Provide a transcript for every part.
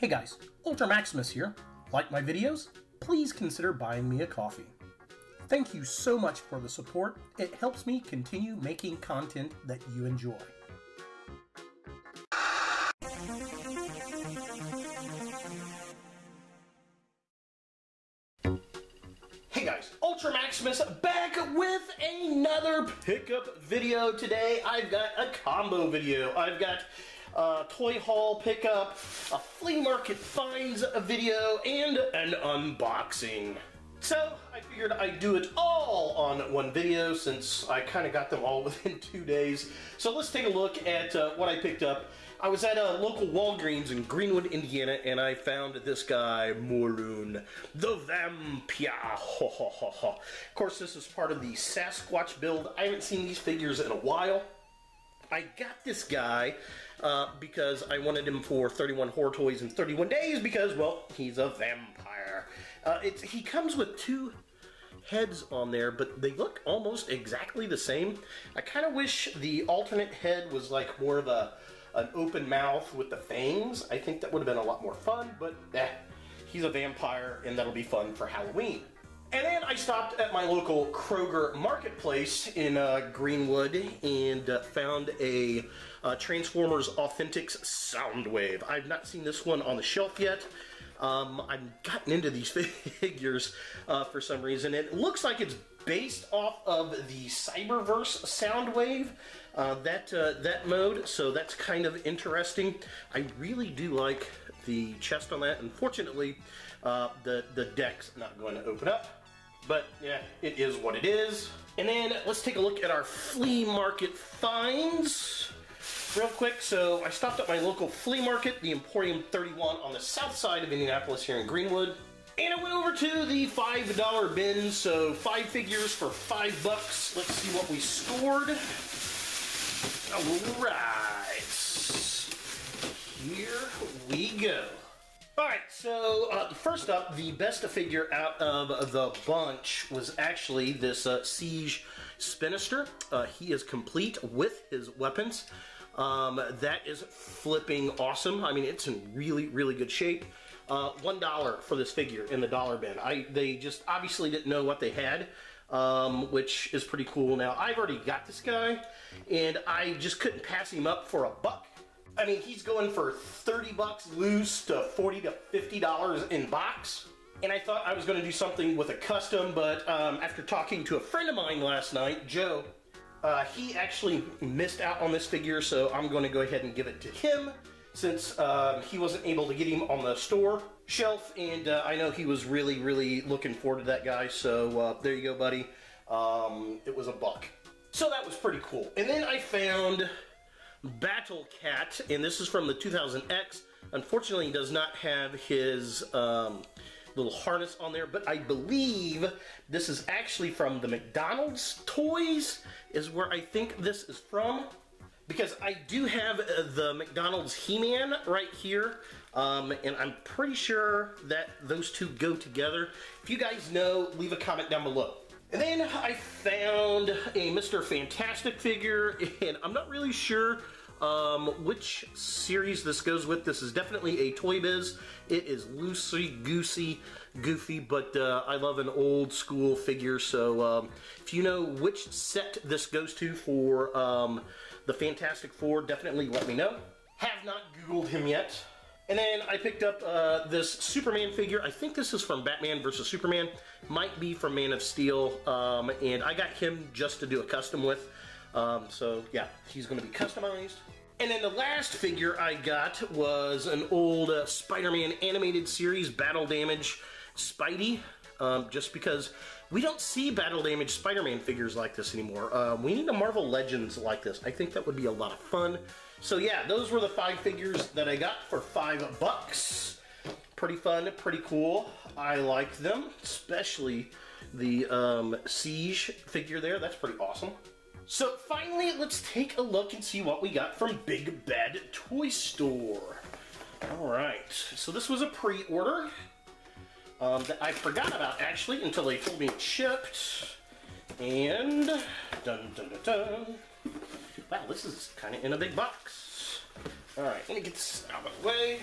Hey guys, Ultra Maximus here. Like my videos? Please consider buying me a coffee. Thank you so much for the support. It helps me continue making content that you enjoy. Hey guys, Ultra Maximus back with another pickup video. Today I've got a combo video. I've got toy haul pickup, a flea market finds video, and an unboxing. So I figured I'd do it all on one video since I kind of got them all within 2 days. So let's take a look at what I picked up. I was at a local Walgreens in Greenwood, Indiana, and I found this guy, Morlun, the Vampire. Of course, this is part of the Sasquatch build. I haven't seen these figures in a while. I got this guy because I wanted him for 31 horror toys in 31 days because, well, he's a vampire. He comes with two heads on there, but they look almost exactly the same. I kind of wish the alternate head was like more of an open mouth with the fangs. I think that would have been a lot more fun, but he's a vampire and that'll be fun for Halloween. And then I stopped at my local Kroger Marketplace in Greenwood and found a Transformers Authentics Soundwave. I've not seen this one on the shelf yet. I've gotten into these figures for some reason. It looks like it's based off of the Cyberverse Soundwave, that mode, so that's kind of interesting. I really do like the chest on that. Unfortunately, the deck's not going to open up, but yeah, it is what it is. And then let's take a look at our flea market finds real quick. So I stopped at my local flea market, the Emporium 31 on the south side of Indianapolis here in Greenwood. And I went over to the $5 bin, so 5 figures for $5. Let's see what we scored. All right, here we go. All right, so first up, the best figure out of the bunch was actually this Siege Spinister. He is complete with his weapons. That is flipping awesome. I mean, it's in really, really good shape. $1 for this figure in the dollar bin. They just obviously didn't know what they had, which is pretty cool. Now, I've already got this guy, and I just couldn't pass him up for $1. I mean, he's going for $30 loose to $40 to $50 in box. And I thought I was going to do something with a custom, but after talking to a friend of mine last night, Joe, he actually missed out on this figure, so I'm going to go ahead and give it to him since he wasn't able to get him on the store shelf. And I know he was really, really looking forward to that guy, so there you go, buddy. It was $1. So that was pretty cool. And then I found Battle Cat, and this is from the 2000X. Unfortunately, he does not have his little harness on there, but I believe this is actually from the McDonald's toys is where I think this is from, because I do have the McDonald's He-Man right here, and I'm pretty sure that those two go together. If you guys know, leave a comment down below. And then I found a Mr. Fantastic figure, and I'm not really sure which series this goes with. This is definitely a Toy Biz. It is loosey-goosey, goofy, but I love an old-school figure, so if you know which set this goes to for the Fantastic Four, definitely let me know. Have not Googled him yet. And then I picked up this Superman figure. I think this is from Batman versus Superman. Might be from Man of Steel. And I got him just to do a custom with. So yeah, he's going to be customized. And then the last figure I got was an old Spider-Man animated series, Battle Damage Spidey. Just because we don't see Battle Damage Spider-Man figures like this anymore. We need a Marvel Legends like this. I think that would be a lot of fun. So yeah, those were the 5 figures that I got for $5. Pretty fun, pretty cool. I like them, especially the Siege figure there. That's pretty awesome. So finally, let's take a look and see what we got from Big Bad Toy Store. All right, so this was a pre-order that I forgot about, actually, until they told me it shipped. And dun dun dun dun. Wow, this is kind of in a big box. All right, let me get this out of the way.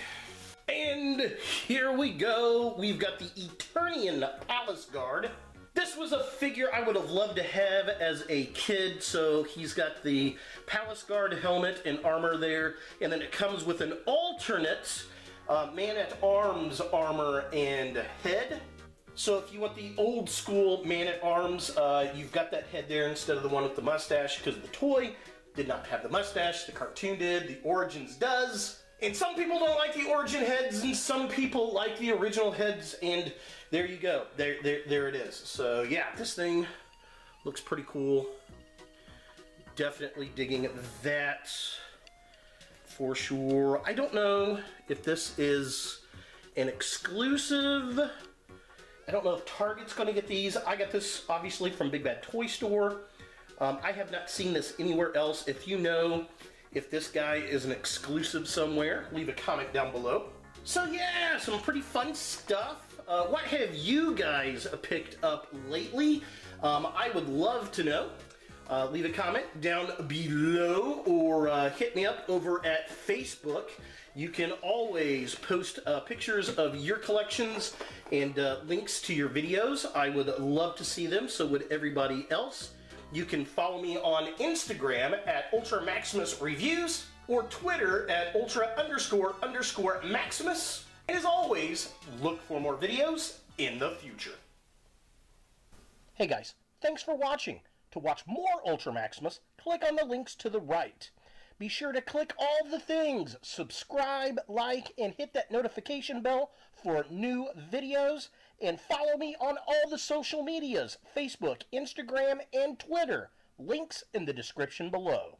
And here we go. We've got the Eternian Palace Guard. This was a figure I would have loved to have as a kid. So he's got the Palace Guard helmet and armor there. And then it comes with an alternate Man-at-Arms armor and head. So if you want the old school Man-at-Arms, you've got that head there instead of the one with the mustache, because the toy did not have the mustache, the cartoon did, the Origins does. And some people don't like the Origin heads, and some people like the original heads, and there you go. There it is. So yeah, this thing looks pretty cool. Definitely digging that for sure. I don't know if this is an exclusive. I don't know if Target's going to get these. I got this, obviously, from Big Bad Toy Store. I have not seen this anywhere else. If you know if this guy is an exclusive somewhere, leave a comment down below. So yeah, some pretty fun stuff. What have you guys picked up lately? I would love to know. Leave a comment down below, or hit me up over at Facebook. You can always post pictures of your collections and links to your videos. I would love to see them, so would everybody else. You can follow me on Instagram at Ultra Maximus Reviews, or Twitter at Ultra__Maximus. And as always, look for more videos in the future. Hey guys, thanks for watching. To watch more Ultra Maximus, click on the links to the right. Be sure to click all the things, subscribe, like, and hit that notification bell for new videos, and follow me on all the social medias, Facebook, Instagram, and Twitter. Links in the description below.